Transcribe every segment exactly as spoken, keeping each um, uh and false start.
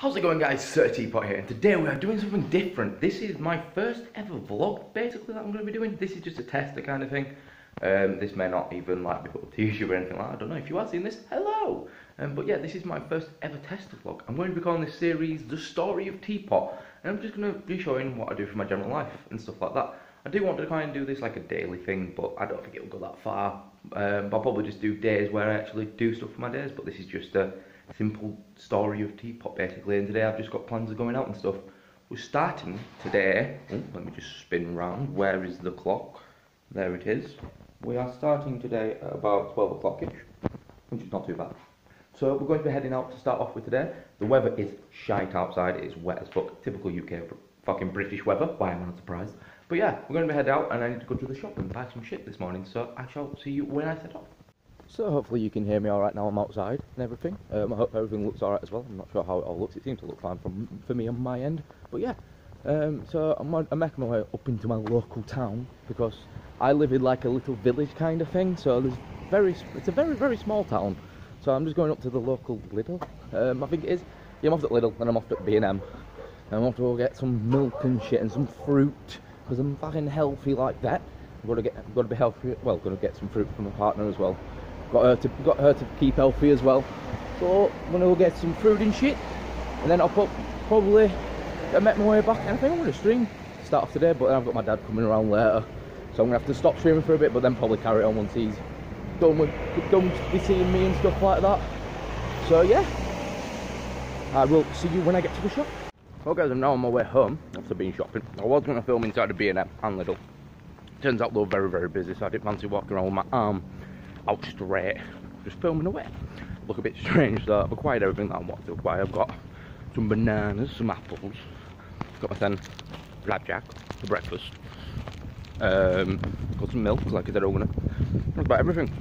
How's it going, guys? Sir Teapot here, and today we are doing something different. This is my first ever vlog, basically, that I'm going to be doing. This is just a tester kind of thing. Um, this may not even like be put up to YouTube or anything like that. I don't know. If you are seeing this, hello! Um, but yeah, this is my first ever tester vlog. I'm going to be calling this series The Story of Teapot, and I'm just going to be showing what I do for my general life and stuff like that. I do want to try and do this like a daily thing, but I don't think it will go that far. Um, I'll probably just do days where I actually do stuff for my days, but this is just a simple story of Teapot, basically, and today I've just got plans of going out and stuff. We're starting today, oh, let me just spin round, where is the clock? There it is. We are starting today at about twelve o'clock-ish, which is not too bad. So we're going to be heading out to start off with today. The weather is shite outside, it is wet as fuck, typical U K fucking British weather, why am I not surprised? But yeah, we're going to be heading out and I need to go to the shop and buy some shit this morning, so I shall see you when I set off. So hopefully you can hear me alright now I'm outside and everything. Um, I hope everything looks alright as well. I'm not sure how it all looks. It seems to look fine from, for me on my end. But yeah, um, so I'm, I'm making my way up into my local town because I live in like a little village kind of thing. So there's very, it's a very, very small town. So I'm just going up to the local Lidl. Um, I think it is. Yeah, I'm off at Lidl and I'm off at B and M. And I'm off to go get some milk and shit and some fruit because I'm fucking healthy like that. I'm going to get, I'm going to be healthy. Well, going to get some fruit from my partner as well. Got her to got her to keep healthy as well. So I'm gonna go get some food and shit, and then I'll put, probably I make my way back. And I think I'm gonna stream to start off today, but then I've got my dad coming around later, so I'm gonna have to stop streaming for a bit, but then probably carry it on once he's done with done be seeing me and stuff like that. So yeah, I will see you when I get to the shop. Well, guys, I'm now on my way home after being shopping. I was gonna film inside the B and M and Lidl. Turns out they were very very busy, so I didn't fancy walking around with my arm out straight, just filming away. Look a bit strange though. I've acquired everything that I want to acquire. I've got some bananas, some apples, got my ten blackjack for breakfast, um, got some milk, like I said, I'm gonna, that's about everything.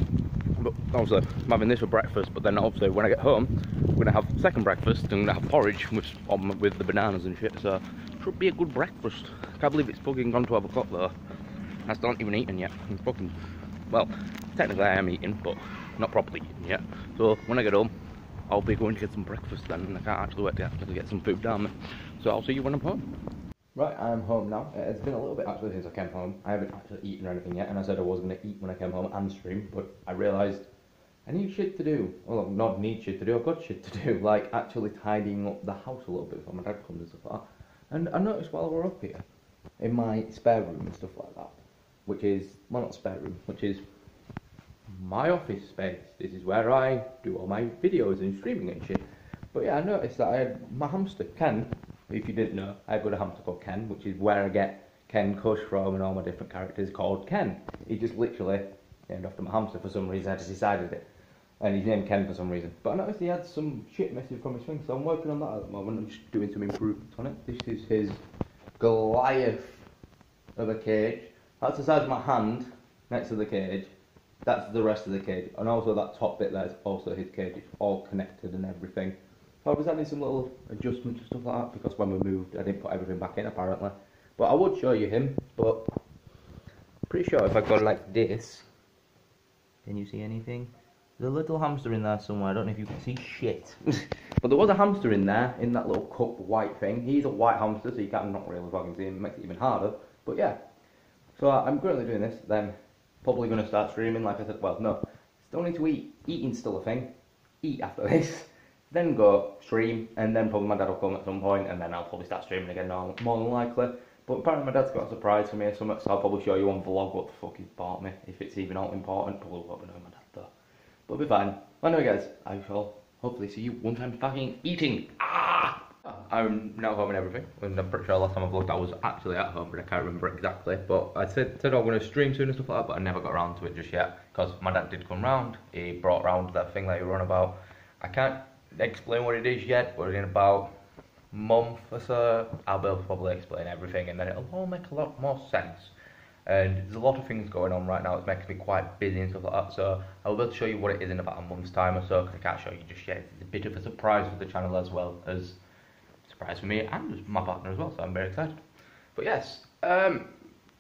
But obviously I'm having this for breakfast, but then obviously when I get home I'm gonna have second breakfast and I'm gonna have porridge with, on, with the bananas and shit, so should be a good breakfast. I can't believe it's fucking gone twelve o'clock though. I still haven't even eaten yet. I'm fucking, well, technically I am eating, but not properly eating yet. So when I get home, I'll be going to get some breakfast then, and I can't actually wait to actually get some food down. So I'll see you when I'm home. Right, I'm home now. It's been a little bit actually since I came home. I haven't actually eaten or anything yet, and I said I was going to eat when I came home and stream, but I realised I need shit to do. Well, not need shit to do, I've got shit to do, like actually tidying up the house a little bit before my dad comes and stuff like that. And I noticed while we're up here, in my spare room and stuff like that, which is, well, not spare room, which is my office space. This is where I do all my videos and streaming and shit. But yeah, I noticed that I had my hamster, Ken. If you didn't know, I've got a hamster called Ken, which is where I get Ken Cush from and all my different characters called Ken. He just literally named after my hamster for some reason, I just decided it. And he's named Ken for some reason. But I noticed he had some shit message from his thing, so I'm working on that at the moment. I'm just doing some improvements on it. This is his Goliath of a cage. That's the size of my hand next to the cage. That's the rest of the cage, and also that top bit there is also his cage. It's all connected and everything. I was adding some little adjustments and stuff like that because when we moved I didn't put everything back in apparently. But I would show you him, but I'm pretty sure if I go like this, can you see anything? There's a little hamster in there somewhere. I don't know if you can see shit. But there was a hamster in there, in that little cup white thing. He's a white hamster, so you can't not really fucking see him. It makes it even harder. But yeah. So uh, I'm currently doing this, then probably going to start streaming, like I said. Well, no, still need to eat. Eating's still a thing. Eat after this, then go stream, and then probably my dad will come at some point, and then I'll probably start streaming again, more than likely. But apparently my dad's got a surprise for me or something, so I'll probably show you on vlog what the fuck he's bought me, if it's even all important. Probably won't be knowing my dad though. But it'll be fine. Anyway, guys, I shall hopefully see you once I'm fucking eating. Ah! I'm now home and everything, and I'm pretty sure last time I vlogged I was actually at home, but I can't remember exactly. But I said, said oh, I'm going to stream soon and stuff like that, but I never got around to it just yet because my dad did come round. He brought round that thing that he run about. I can't explain what it is yet, but in about a month or so I'll be able to probably explain everything, and then it'll all make a lot more sense. And there's a lot of things going on right now. It's making me quite busy and stuff like that, so I'll be able to show you what it is in about a month's time or so, because I can't show you just yet. It's a bit of a surprise for the channel as well as surprise for me and my partner as well, so I'm very excited. But yes, um,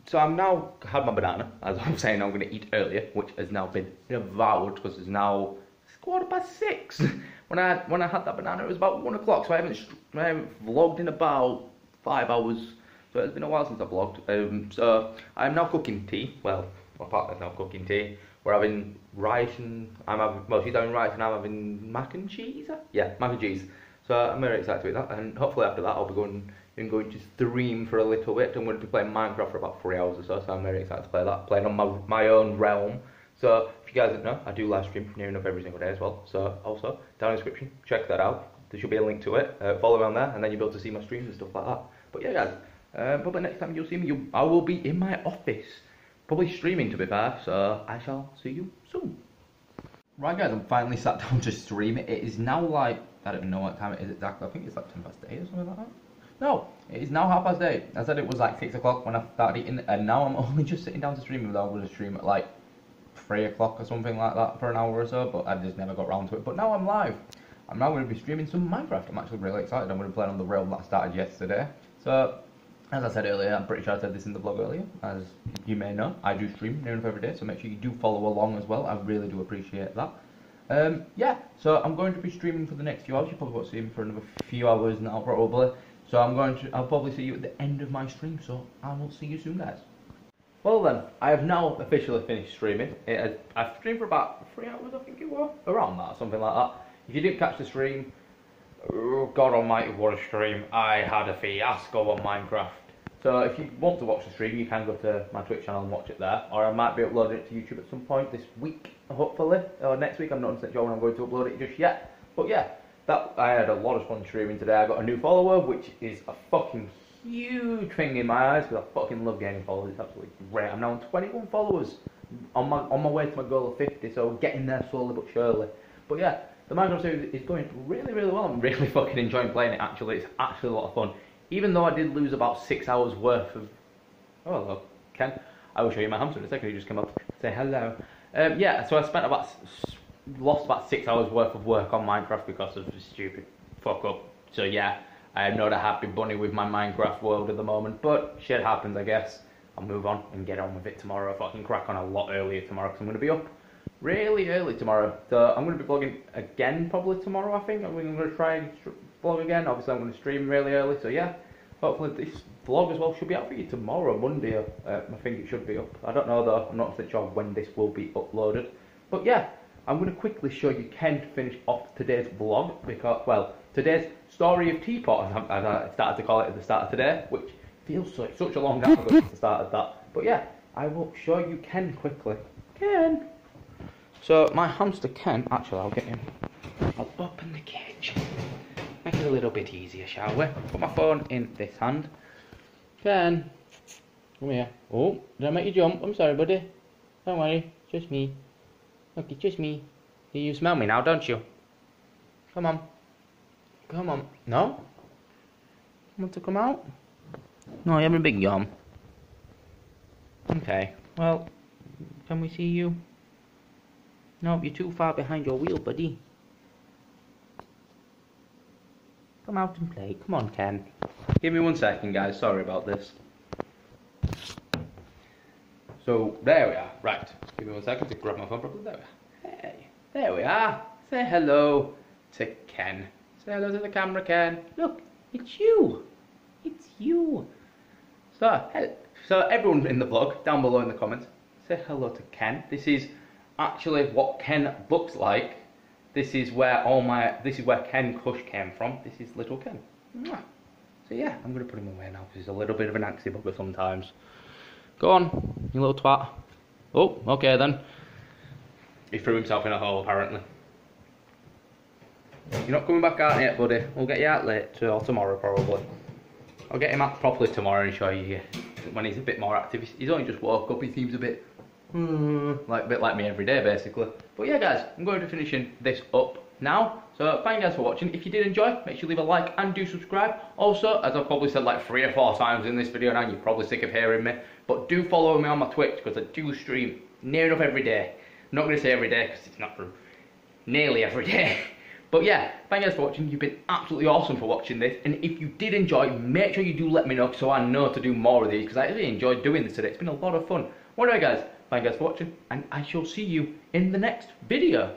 so I'm now had my banana, as I was saying I'm going to eat earlier, which has now been devoured because it's now quarter past six. when I when I had that banana, it was about one o'clock. So I haven't I haven't vlogged in about five hours. So it's been a while since I vlogged. Um, so I'm now cooking tea. Well, my partner's now cooking tea. We're having rice and I'm having well, she's having rice and I'm having mac and cheese. Yeah, mac and cheese. So I'm very excited to eat that, and hopefully after that I'll be going and going to stream for a little bit. I'm going to be playing Minecraft for about three hours or so. So I'm very excited to play that, playing on my my own realm. So if you guys don't know, I do live stream from near enough every single day as well. So also down in the description, check that out. There should be a link to it. Uh, follow around there, and then you'll be able to see my streams and stuff like that. But yeah, guys, uh, probably next time you'll see me, you I will be in my office, probably streaming to be fair. So I shall see you soon. Right guys, I'm finally sat down to stream. It is now like, I don't even know what time it is exactly, I think it's like ten past eight or something like that. No, it is now half past eight. I said it was like six o'clock when I started eating, and now I'm only just sitting down to stream, even though I was going to stream at like three o'clock or something like that for an hour or so, but I just never got round to it. But now I'm live. I'm now going to be streaming some Minecraft. I'm actually really excited. I'm going to play on the realm that I started yesterday. So, as I said earlier, I'm pretty sure I said this in the vlog earlier, as you may know, I do stream near enough every day, so make sure you do follow along as well. I really do appreciate that. Um, yeah, so I'm going to be streaming for the next few hours. You probably won't see me for another few hours now, probably. So I'm going to, I'll probably see you at the end of my stream. So I will see you soon, guys. Well then, I have now officially finished streaming. It has, I've streamed for about three hours, I think it was, around that, something like that. If you didn't catch the stream, oh, God Almighty, what a stream! I had a fiasco on Minecraft. So if you want to watch the stream, you can go to my Twitch channel and watch it there, or I might be uploading it to YouTube at some point this week, hopefully, or next week. I'm not sure when I'm going to upload it just yet, but yeah, that I had a lot of fun streaming today. I got a new follower, which is a fucking huge thing in my eyes, because I fucking love getting followers. It's absolutely great. I'm now on twenty-one followers, on my on my way to my goal of fifty, so getting there slowly but surely. But yeah, the Minecraft series is going really, really well. I'm really fucking enjoying playing it. Actually, it's actually a lot of fun. Even though I did lose about six hours worth of... Oh, hello, Ken. I will show you my hamster in a second. He just came up to say hello. Um, yeah, so I spent about... Lost about six hours worth of work on Minecraft because of the stupid fuck-up. So yeah, I am not a happy bunny with my Minecraft world at the moment. But shit happens, I guess. I'll move on and get on with it tomorrow. If I can crack on a lot earlier tomorrow, because I'm going to be up really early tomorrow. So I'm going to be vlogging again probably tomorrow, I think. I'm going to try and... vlog again. Obviously I'm going to stream really early, so yeah, hopefully this vlog as well should be out for you tomorrow, Monday. uh, I think it should be up. I don't know though, I'm not sure when this will be uploaded, but yeah, I'm going to quickly show you Ken to finish off today's vlog, because, well, today's story of Teapot, as I started to call it at the start of today, which feels so, such a long time ago since I started that, but yeah, I will show you Ken quickly. Ken! So my hamster Ken, actually I'll get him, I'll open the cage. Make it a little bit easier, shall we? Put my phone in this hand. Ken, come here. Oh, did I make you jump? I'm sorry, buddy. Don't worry, just me. Okay, just me. You smell me now, don't you? Come on. Come on. No? You want to come out? No, you have a big yawn. Okay, well, can we see you? No, you're too far behind your wheel, buddy. Come out and play. Come on, Ken. Give me one second, guys. Sorry about this. So, there we are. Right. Give me one second to grab my phone properly. There we are. Hey. There we are. Say hello to Ken. Say hello to the camera, Ken. Look, it's you. It's you. So, so everyone in the vlog, down below in the comments, say hello to Ken. This is actually what Ken looks like. This is where all my, this is where Ken Cush came from. This is little Ken. Mwah. So yeah, I'm going to put him away now, because he's a little bit of an axie bugger sometimes. Go on, you little twat. Oh, okay then. He threw himself in a hole, apparently. You're not coming back out yet, buddy. We'll get you out later, or tomorrow probably. I'll get him out properly tomorrow and show you when he's a bit more active. He's only just woke up, he seems a bit... like a bit like me every day basically. But yeah guys, I'm going to be finishing this up now, so thank you guys for watching. If you did enjoy, make sure you leave a like and do subscribe. Also, as I've probably said like three or four times in this video now, you're probably sick of hearing me, but do follow me on my Twitch, because I do stream near enough every day. I'm not going to say every day because it's not true, nearly every day. But yeah, thank you guys for watching. You've been absolutely awesome for watching this, and if you did enjoy, make sure you do let me know so I know to do more of these, because I really enjoyed doing this today. It's been a lot of fun. Well anyway guys, thank you guys for watching, and I shall see you in the next video.